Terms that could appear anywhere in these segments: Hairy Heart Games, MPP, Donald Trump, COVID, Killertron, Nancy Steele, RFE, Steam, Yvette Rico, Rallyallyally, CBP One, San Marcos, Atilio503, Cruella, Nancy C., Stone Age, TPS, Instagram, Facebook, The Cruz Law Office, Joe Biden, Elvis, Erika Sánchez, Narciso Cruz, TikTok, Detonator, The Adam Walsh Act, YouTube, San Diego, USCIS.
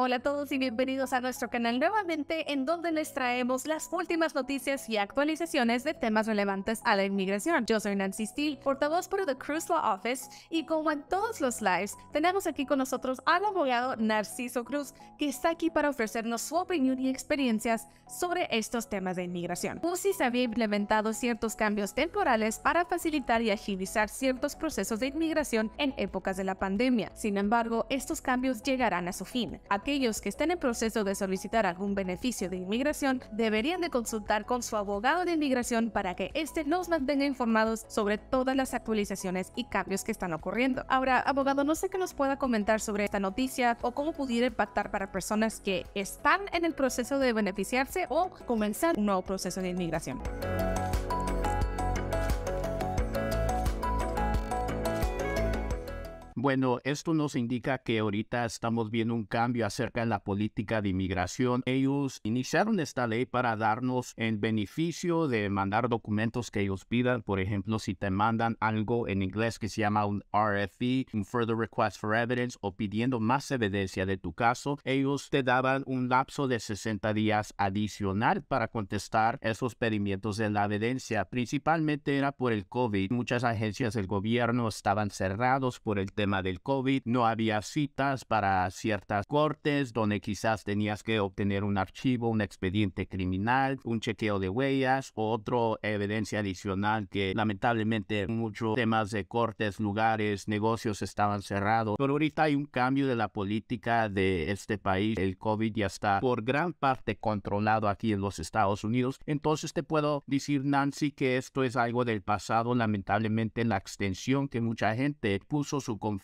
Hola a todos y bienvenidos a nuestro canal nuevamente, en donde les traemos las últimas noticias y actualizaciones de temas relevantes a la inmigración. Yo soy Nancy Steele, portavoz por The Cruz Law Office, y como en todos los lives, tenemos aquí con nosotros al abogado Narciso Cruz, que está aquí para ofrecernos su opinión y experiencias sobre estos temas de inmigración. USCIS se había implementado ciertos cambios temporales para facilitar y agilizar ciertos procesos de inmigración en épocas de la pandemia. Sin embargo, estos cambios llegarán a su fin. Aquellos que estén en proceso de solicitar algún beneficio de inmigración deberían de consultar con su abogado de inmigración para que éste nos mantenga informados sobre todas las actualizaciones y cambios que están ocurriendo. Ahora, abogado, no sé qué nos pueda comentar sobre esta noticia o cómo pudiera impactar para personas que están en el proceso de beneficiarse o comenzar un nuevo proceso de inmigración. Bueno, esto nos indica que ahorita estamos viendo un cambio acerca de la política de inmigración. Ellos iniciaron esta ley para darnos el beneficio de mandar documentos que ellos pidan. Por ejemplo, si te mandan algo en inglés que se llama un RFE, un Further Request for Evidence, o pidiendo más evidencia de tu caso, ellos te daban un lapso de 60 días adicional para contestar esos pedimientos de la evidencia. Principalmente era por el COVID. Muchas agencias del gobierno estaban cerrados por el tema del COVID, no había citas para ciertas cortes donde quizás tenías que obtener un archivo, un expediente criminal, un chequeo de huellas o otra evidencia adicional que lamentablemente muchos temas de cortes, lugares, negocios estaban cerrados. Pero ahorita hay un cambio de la política de este país. El COVID ya está por gran parte controlado aquí en los Estados Unidos. Entonces te puedo decir, Nancy, que esto es algo del pasado. Lamentablemente la extensión que mucha gente puso su confianza,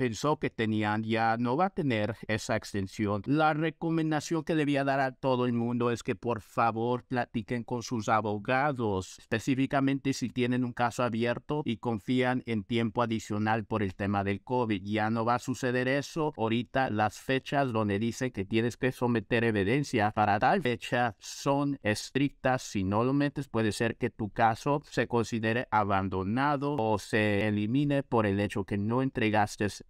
pensó que tenían, ya no va a tener esa extensión. La recomendación que debía dar a todo el mundo es que por favor platiquen con sus abogados, específicamente si tienen un caso abierto y confían en tiempo adicional por el tema del COVID. Ya no va a suceder eso. Ahorita las fechas donde dicen que tienes que someter evidencia para tal fecha son estrictas. Si no lo metes, puede ser que tu caso se considere abandonado o se elimine por el hecho que no entregaste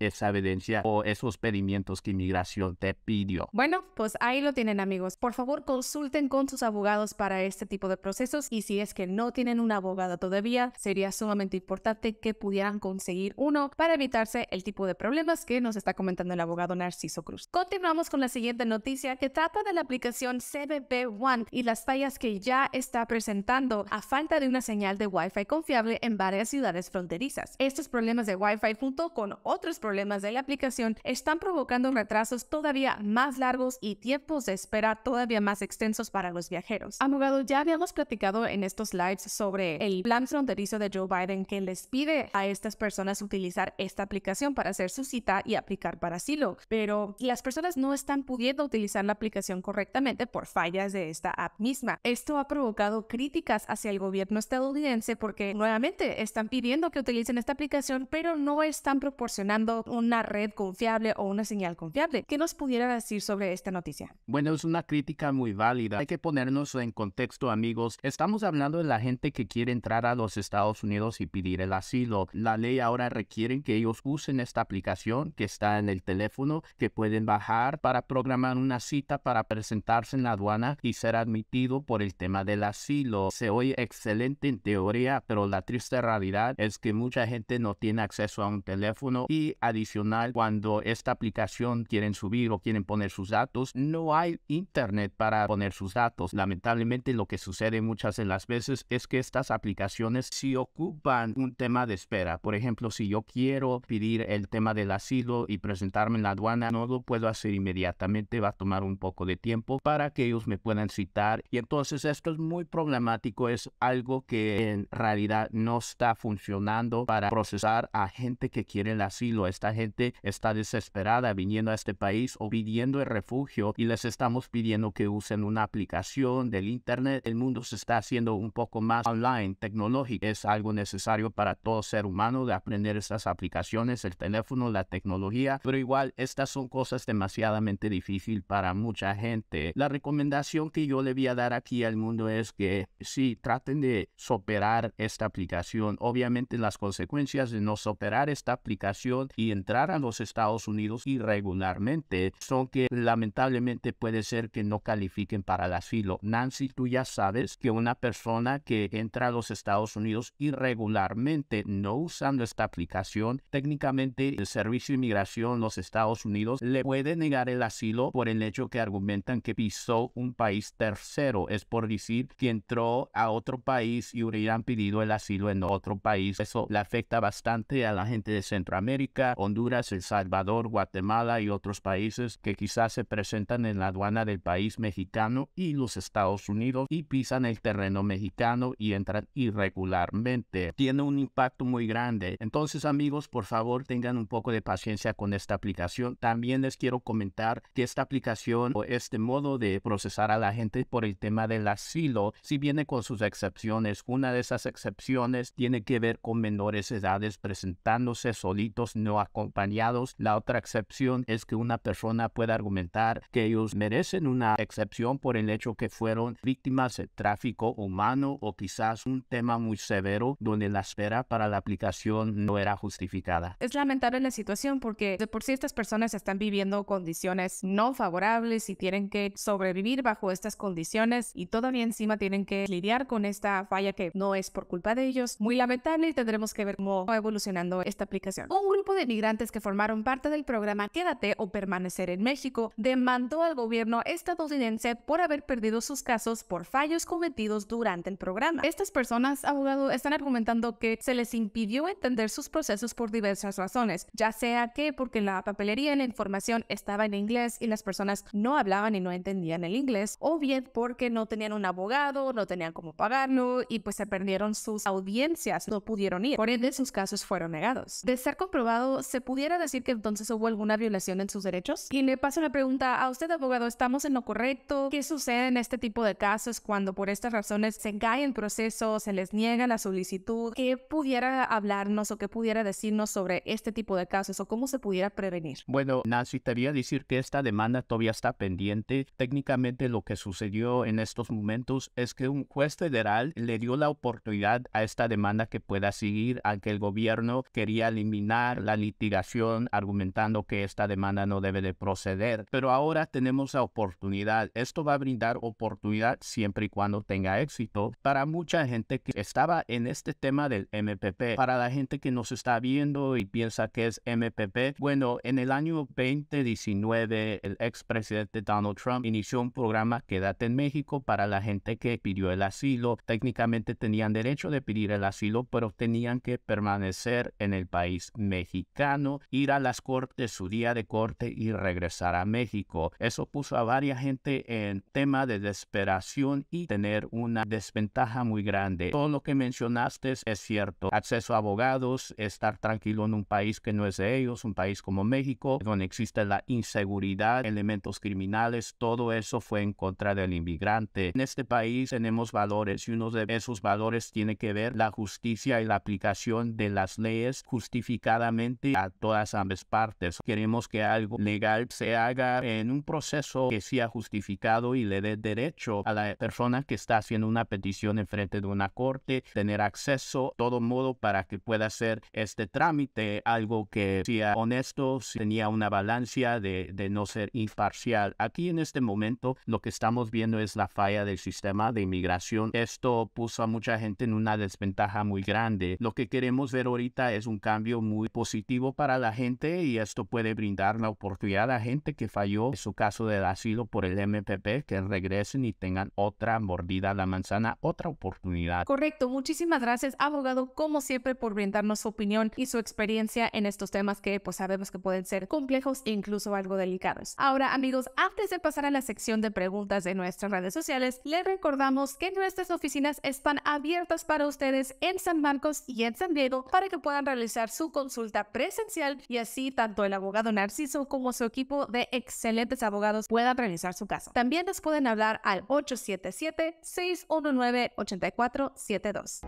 esa evidencia o esos pedimientos que inmigración te pidió. Bueno, pues ahí lo tienen, amigos. Por favor, consulten con sus abogados para este tipo de procesos, y si es que no tienen un abogado todavía, sería sumamente importante que pudieran conseguir uno para evitarse el tipo de problemas que nos está comentando el abogado Narciso Cruz. Continuamos con la siguiente noticia, que trata de la aplicación CBP One y las fallas que ya está presentando a falta de una señal de Wi-Fi confiable en varias ciudades fronterizas. Estos problemas de Wi-Fi junto con otros problemas de la aplicación están provocando retrasos todavía más largos y tiempos de espera todavía más extensos para los viajeros. Abogado, ya habíamos platicado en estos lives sobre el plan fronterizo de Joe Biden que les pide a estas personas utilizar esta aplicación para hacer su cita y aplicar para asilo, pero las personas no están pudiendo utilizar la aplicación correctamente por fallas de esta app misma. Esto ha provocado críticas hacia el gobierno estadounidense porque nuevamente están pidiendo que utilicen esta aplicación, pero no están proporcionando una red confiable o una señal confiable. ¿Qué nos pudiera decir sobre esta noticia? Bueno, es una crítica muy válida. Hay que ponernos en contexto, amigos. Estamos hablando de la gente que quiere entrar a los Estados Unidos y pedir el asilo. La ley ahora requiere que ellos usen esta aplicación que está en el teléfono, que pueden bajar para programar una cita para presentarse en la aduana y ser admitido por el tema del asilo. Se oye excelente en teoría, pero la triste realidad es que mucha gente no tiene acceso a un teléfono. Y adicional, cuando esta aplicación quieren subir o quieren poner sus datos, no hay internet para poner sus datos. Lamentablemente, lo que sucede muchas de las veces es que estas aplicaciones sí ocupan un tema de espera. Por ejemplo, si yo quiero pedir el tema del asilo y presentarme en la aduana, no lo puedo hacer inmediatamente. Va a tomar un poco de tiempo para que ellos me puedan citar. Y entonces esto es muy problemático. Es algo que en realidad no está funcionando para procesar a gente que quiere el asilo. Esta gente está desesperada viniendo a este país o pidiendo el refugio, y les estamos pidiendo que usen una aplicación del internet. El mundo se está haciendo un poco más online, tecnológico. Es algo necesario para todo ser humano de aprender estas aplicaciones, el teléfono, la tecnología, pero igual estas son cosas demasiadamente difíciles para mucha gente. La recomendación que yo le voy a dar aquí al mundo es que sí, traten de superar esta aplicación. Obviamente las consecuencias de no superar esta aplicación identificación y entrar a los Estados Unidos irregularmente son que lamentablemente puede ser que no califiquen para el asilo. Nancy, tú ya sabes que una persona que entra a los Estados Unidos irregularmente no usando esta aplicación, técnicamente el Servicio de Inmigración en los Estados Unidos le puede negar el asilo por el hecho que argumentan que pisó un país tercero, es por decir que entró a otro país y hubieran pedido el asilo en otro país. Eso le afecta bastante a la gente de Centroamérica, Honduras, El Salvador, Guatemala y otros países que quizás se presentan en la aduana del país mexicano y los Estados Unidos y pisan el terreno mexicano y entran irregularmente. Tiene un impacto muy grande. Entonces, amigos, por favor, tengan un poco de paciencia con esta aplicación. También les quiero comentar que esta aplicación o este modo de procesar a la gente por el tema del asilo, si viene con sus excepciones. Una de esas excepciones tiene que ver con menores edades presentándose solitos, no acompañados. La otra excepción es que una persona pueda argumentar que ellos merecen una excepción por el hecho que fueron víctimas de tráfico humano o quizás un tema muy severo donde la espera para la aplicación no era justificada. Es lamentable la situación porque de por sí estas personas están viviendo condiciones no favorables y tienen que sobrevivir bajo estas condiciones y todavía encima tienen que lidiar con esta falla que no es por culpa de ellos. Muy lamentable y tendremos que ver cómo va evolucionando esta aplicación. Un grupo de migrantes que formaron parte del programa Quédate o Permanecer en México demandó al gobierno estadounidense por haber perdido sus casos por fallos cometidos durante el programa. Estas personas, abogado, están argumentando que se les impidió entender sus procesos por diversas razones, ya sea que porque la papelería en la información estaba en inglés y las personas no hablaban y no entendían el inglés, o bien porque no tenían un abogado, no tenían cómo pagarlo y pues se perdieron sus audiencias, no pudieron ir, por ende sus casos fueron negados. De ser comprobado, ¿se pudiera decir que entonces hubo alguna violación en sus derechos? Y le paso la pregunta a usted, abogado, ¿estamos en lo correcto? ¿Qué sucede en este tipo de casos cuando por estas razones se cae en proceso, se les niega la solicitud? ¿Qué pudiera hablarnos o qué pudiera decirnos sobre este tipo de casos o cómo se pudiera prevenir? Bueno, Nancy, te voy a decir que esta demanda todavía está pendiente. Técnicamente lo que sucedió en estos momentos es que un juez federal le dio la oportunidad a esta demanda que pueda seguir, aunque el gobierno quería eliminar la litigación argumentando que esta demanda no debe de proceder. Pero ahora tenemos la oportunidad. Esto va a brindar oportunidad siempre y cuando tenga éxito para mucha gente que estaba en este tema del MPP. Para la gente que nos está viendo y piensa que es MPP, bueno, en el año 2019 el expresidente Donald Trump inició un programa Quédate en México para la gente que pidió el asilo. Técnicamente tenían derecho de pedir el asilo, pero tenían que permanecer en el país mexicano, ir a las cortes, su día de corte y regresar a México. Eso puso a varias gente en tema de desesperación y tener una desventaja muy grande. Todo lo que mencionaste es cierto. Acceso a abogados, estar tranquilo en un país que no es de ellos, un país como México, donde existe la inseguridad, elementos criminales, todo eso fue en contra del inmigrante. En este país tenemos valores y uno de esos valores tiene que ver la justicia y la aplicación de las leyes justificadamente a todas ambas partes. Queremos que algo legal se haga en un proceso que sea justificado y le dé derecho a la persona que está haciendo una petición en frente de una corte, tener acceso, todo modo para que pueda hacer este trámite, algo que sea honesto, si tenía una balanza de no ser imparcial. Aquí en este momento lo que estamos viendo es la falla del sistema de inmigración. Esto puso a mucha gente en una desventaja muy grande. Lo que queremos ver ahorita es un cambio muy positivo para la gente y esto puede brindar la oportunidad a gente que falló en su caso del asilo por el MPP, que regresen y tengan otra mordida a la manzana, otra oportunidad. Correcto, muchísimas gracias, abogado, como siempre por brindarnos su opinión y su experiencia en estos temas que pues sabemos que pueden ser complejos e incluso algo delicados. Ahora, amigos, antes de pasar a la sección de preguntas de nuestras redes sociales, les recordamos que nuestras oficinas están abiertas para ustedes en San Marcos y en San Diego para que puedan realizar su consulta presencial y así tanto el abogado Narciso como su equipo de excelentes abogados puedan realizar su caso. También nos pueden hablar al 877-619-8472.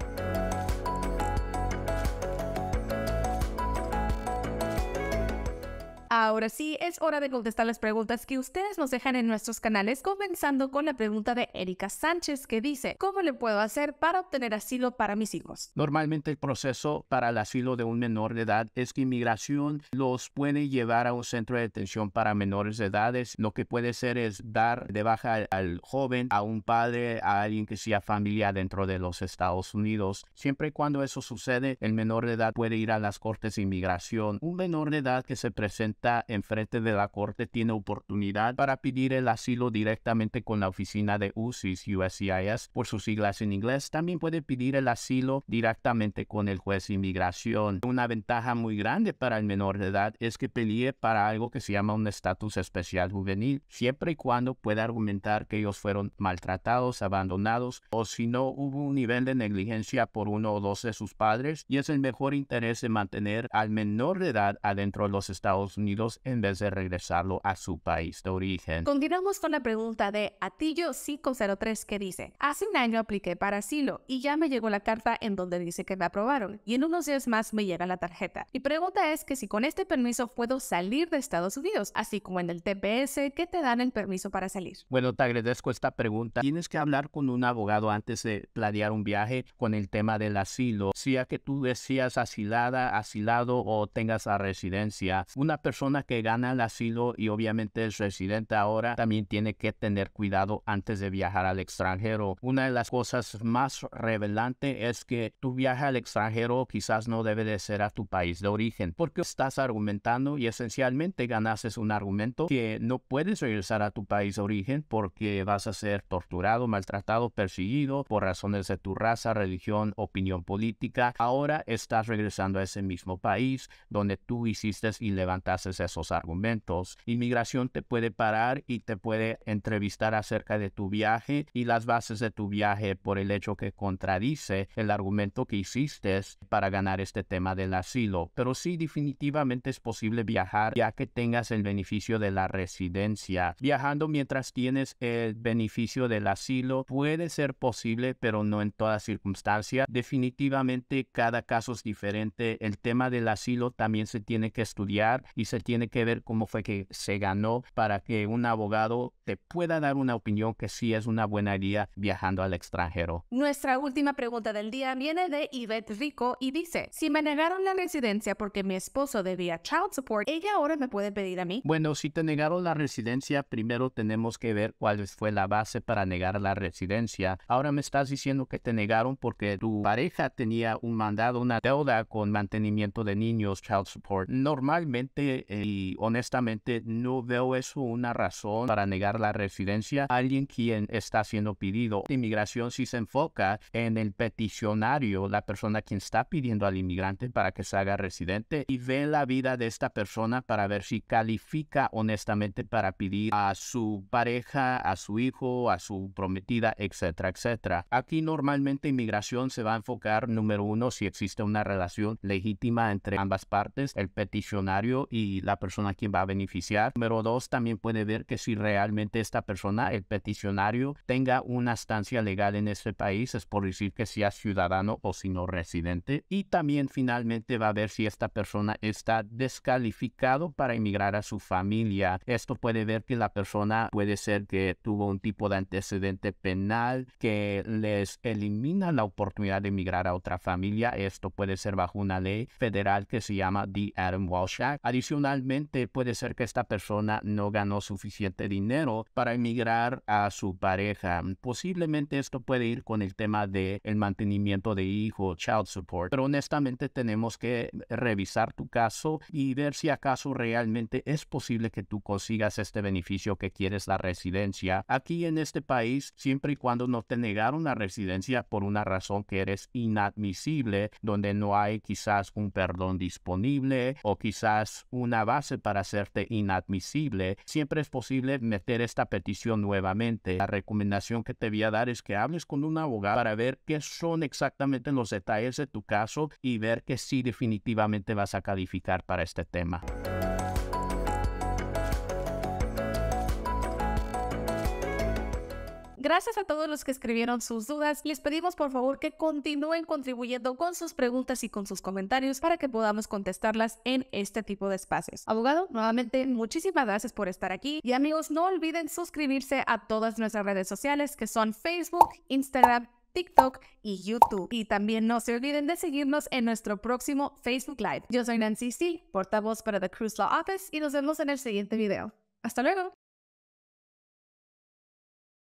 Ahora sí, es hora de contestar las preguntas que ustedes nos dejan en nuestros canales, comenzando con la pregunta de Erika Sánchez, que dice, ¿cómo le puedo hacer para obtener asilo para mis hijos? Normalmente el proceso para el asilo de un menor de edad es que inmigración los puede llevar a un centro de detención para menores de edades. Lo que puede ser es dar de baja al joven, a un padre, a alguien que sea familia dentro de los Estados Unidos. Siempre y cuando eso sucede, el menor de edad puede ir a las cortes de inmigración. Un menor de edad que se presenta enfrente de la corte tiene oportunidad para pedir el asilo directamente con la oficina de USCIS, por sus siglas en inglés. También puede pedir el asilo directamente con el juez de inmigración. Una ventaja muy grande para el menor de edad es que pelee para algo que se llama un estatus especial juvenil, siempre y cuando pueda argumentar que ellos fueron maltratados, abandonados, o si no hubo un nivel de negligencia por uno o dos de sus padres, y es el mejor interés de mantener al menor de edad adentro de los Estados Unidos en vez de regresarlo a su país de origen. Continuamos con la pregunta de Atilio503, que dice, hace un año apliqué para asilo y ya me llegó la carta en donde dice que me aprobaron, y en unos días más me llega la tarjeta. Mi pregunta es que si con este permiso puedo salir de Estados Unidos, así como en el TPS que te dan el permiso para salir. Bueno, te agradezco esta pregunta. Tienes que hablar con un abogado antes de planear un viaje con el tema del asilo, sea que tú seas asilada, asilado o tengas la residencia. Una persona que gana el asilo y obviamente es residente ahora también tiene que tener cuidado antes de viajar al extranjero. Una de las cosas más relevantes es que tu viaje al extranjero quizás no debe de ser a tu país de origen, porque estás argumentando y esencialmente ganaste un argumento que no puedes regresar a tu país de origen porque vas a ser torturado, maltratado, perseguido por razones de tu raza, religión, opinión política. Ahora estás regresando a ese mismo país donde tú hiciste y levantaste esos argumentos. Inmigración te puede parar y te puede entrevistar acerca de tu viaje y las bases de tu viaje por el hecho que contradice el argumento que hiciste para ganar este tema del asilo. Pero sí, definitivamente es posible viajar ya que tengas el beneficio de la residencia. Viajando mientras tienes el beneficio del asilo puede ser posible, pero no en todas circunstancias. Definitivamente cada caso es diferente. El tema del asilo también se tiene que estudiar y se tiene que ver cómo fue que se ganó para que un abogado te pueda dar una opinión que sí es una buena idea viajando al extranjero. Nuestra última pregunta del día viene de Yvette Rico y dice, si me negaron la residencia porque mi esposo debía child support, ¿ella ahora me puede pedir a mí? Bueno, si te negaron la residencia, primero tenemos que ver cuál fue la base para negar la residencia. Ahora me estás diciendo que te negaron porque tu pareja tenía un mandado, una deuda con mantenimiento de niños, child support. Normalmente y honestamente no veo eso una razón para negar la residencia a alguien quien está siendo pedido. La inmigración sí se enfoca en el peticionario, la persona quien está pidiendo al inmigrante para que se haga residente, y ve la vida de esta persona para ver si califica honestamente para pedir a su pareja, a su hijo, a su prometida, etcétera, etcétera. Aquí normalmente inmigración se va a enfocar, número uno, si existe una relación legítima entre ambas partes, el peticionario y la persona quien va a beneficiar. Número dos, también puede ver que si realmente esta persona, el peticionario, tenga una estancia legal en este país, es por decir que sea ciudadano o si no residente. Y también finalmente va a ver si esta persona está descalificado para inmigrar a su familia. Esto puede ver que la persona puede ser que tuvo un tipo de antecedente penal que les elimina la oportunidad de emigrar a otra familia. Esto puede ser bajo una ley federal que se llama The Adam Walsh Act. Adicionalmente, puede ser que esta persona no ganó suficiente dinero para emigrar a su pareja. Posiblemente esto puede ir con el tema de el mantenimiento de hijo, child support. Pero honestamente tenemos que revisar tu caso y ver si acaso realmente es posible que tú consigas este beneficio que quieres, la residencia. Aquí en este país, siempre y cuando no te negaron la residencia por una razón que eres inadmisible, donde no hay quizás un perdón disponible o quizás una base para hacerte inadmisible, siempre es posible meter esta petición nuevamente. La recomendación que te voy a dar es que hables con un abogado para ver qué son exactamente los detalles de tu caso y ver que sí definitivamente vas a calificar para este tema. Gracias a todos los que escribieron sus dudas. Les pedimos por favor que continúen contribuyendo con sus preguntas y con sus comentarios para que podamos contestarlas en este tipo de espacios. Abogado, nuevamente muchísimas gracias por estar aquí. Y amigos, no olviden suscribirse a todas nuestras redes sociales que son Facebook, Instagram, TikTok y YouTube. Y también no se olviden de seguirnos en nuestro próximo Facebook Live. Yo soy Nancy C, portavoz para The Cruz Law Office, y nos vemos en el siguiente video. ¡Hasta luego!